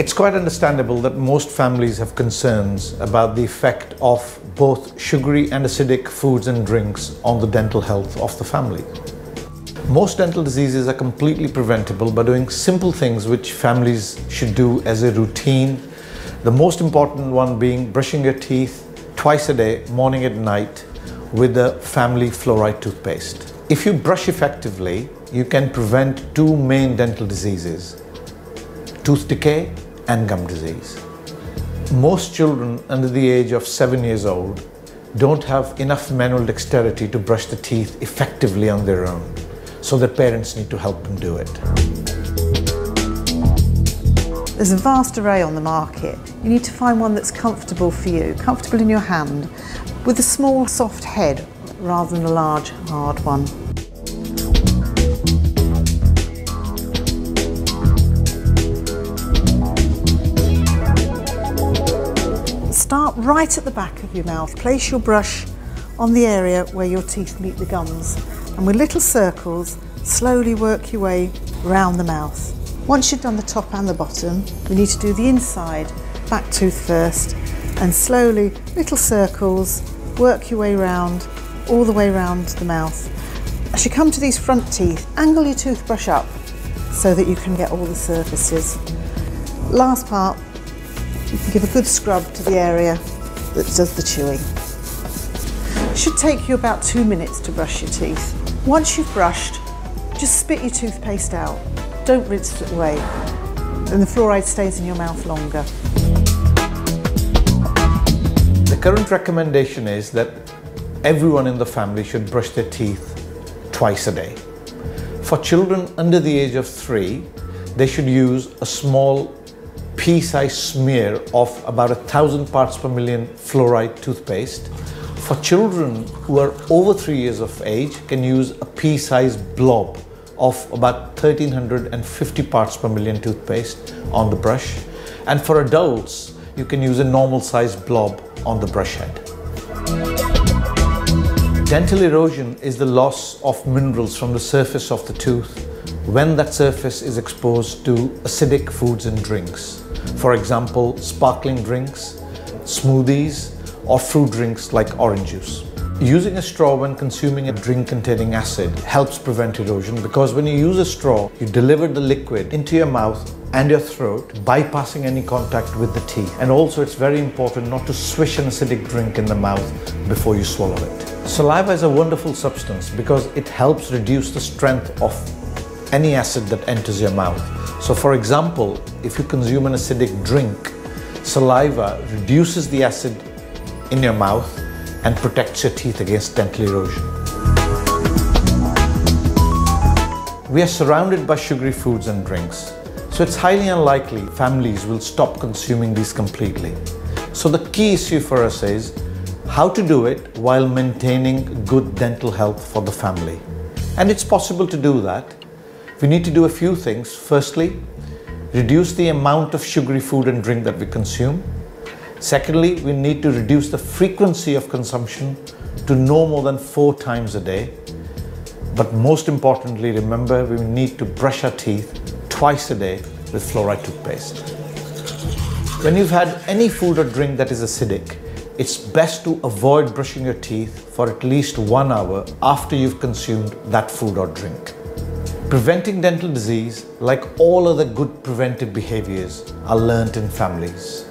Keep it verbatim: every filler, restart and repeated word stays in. It's quite understandable that most families have concerns about the effect of both sugary and acidic foods and drinks on the dental health of the family. Most dental diseases are completely preventable by doing simple things which families should do as a routine. The most important one being brushing your teeth twice a day, morning and night, with a family fluoride toothpaste. If you brush effectively, you can prevent two main dental diseases: tooth decay and gum disease. Most children under the age of seven years old don't have enough manual dexterity to brush the teeth effectively on their own, so their parents need to help them do it. There's a vast array on the market. You need to find one that's comfortable for you, comfortable in your hand, with a small, soft head rather than a large, hard one. Start right at the back of your mouth. Place your brush on the area where your teeth meet the gums, and with little circles, slowly work your way round the mouth. Once you've done the top and the bottom, we need to do the inside, back tooth first, and slowly, little circles, work your way round, all the way round the mouth. As you come to these front teeth, angle your toothbrush up so that you can get all the surfaces. Last part, you can give a good scrub to the area that does the chewing. It should take you about two minutes to brush your teeth. Once you've brushed, just spit your toothpaste out. Don't rinse it away, and the fluoride stays in your mouth longer. The current recommendation is that everyone in the family should brush their teeth twice a day. For children under the age of three, they should use a small pea-sized smear of about a thousand parts per million fluoride toothpaste. For children who are over three years of age, can use a pea-sized blob of about one thousand three hundred fifty parts per million toothpaste on the brush. And for adults, you can use a normal sized blob on the brush head. Dental erosion is the loss of minerals from the surface of the tooth when that surface is exposed to acidic foods and drinks. For example, sparkling drinks, smoothies, or fruit drinks like orange juice. Using a straw when consuming a drink containing acid helps prevent erosion, because when you use a straw, you deliver the liquid into your mouth and your throat, bypassing any contact with the teeth. And also, it's very important not to swish an acidic drink in the mouth before you swallow it. Saliva is a wonderful substance because it helps reduce the strength of any acid that enters your mouth. So for example, if you consume an acidic drink, saliva reduces the acid in your mouth and protects your teeth against dental erosion. We are surrounded by sugary foods and drinks, so it's highly unlikely families will stop consuming these completely. So the key issue for us is how to do it while maintaining good dental health for the family. And it's possible to do that. We need to do a few things. Firstly, reduce the amount of sugary food and drink that we consume. Secondly, we need to reduce the frequency of consumption to no more than four times a day. But most importantly, remember, we need to brush our teeth twice a day with fluoride toothpaste. When you've had any food or drink that is acidic, it's best to avoid brushing your teeth for at least one hour after you've consumed that food or drink. Preventing dental disease, like all other good preventive behaviors, are learnt in families.